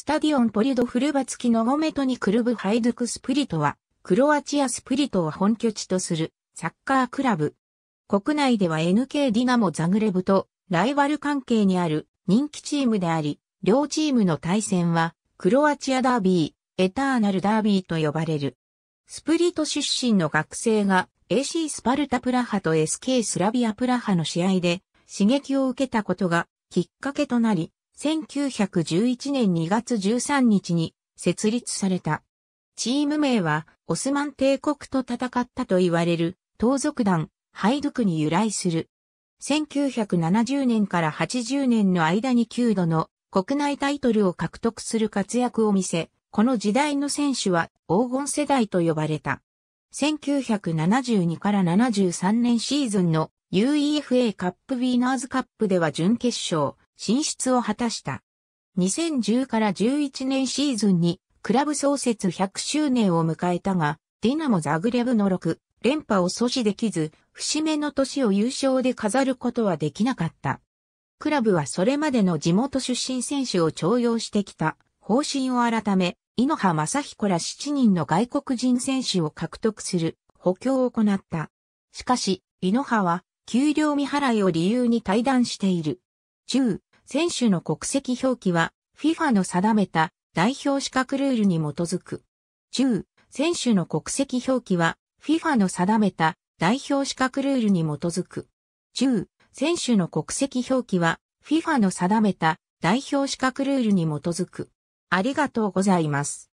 スタディオンポリドフルバツキノゴメトニクルブハイドゥクスプリトは、クロアチアスプリトを本拠地とするサッカークラブ。国内では NK ディナモ・ザグレブとライバル関係にある人気チームであり、両チームの対戦は、クロアチアダービー、エターナルダービーと呼ばれる。スプリト出身の学生が AC スパルタプラハと SK スラビアプラハの試合で刺激を受けたことがきっかけとなり、1911年2月13日に設立された。チーム名はオスマン帝国と戦ったと言われる盗賊団ハイドゥクに由来する。1970年から80年の間に9度の国内タイトルを獲得する活躍を見せ、この時代の選手は黄金世代と呼ばれた。1972から73年シーズンの UEFA カップウィーナーズカップでは準決勝進出を果たした。2010から11年シーズンにクラブ創設100周年を迎えたが、ディナモ・ザグレブの6連覇を阻止できず、節目の年を優勝で飾ることはできなかった。クラブはそれまでの地元出身選手を重用してきた方針を改め、井ノ葉雅彦ら7人の外国人選手を獲得する補強を行った。しかし、井ノ葉は給料未払いを理由に退団している。中、選手の国籍表記は FIFA の定めた代表資格ルールに基づく。中、選手の国籍表記は FIFA の定めた代表資格ルールに基づく。中、選手の国籍表記は FIFA の定めた代表資格ルールに基づく。ありがとうございます。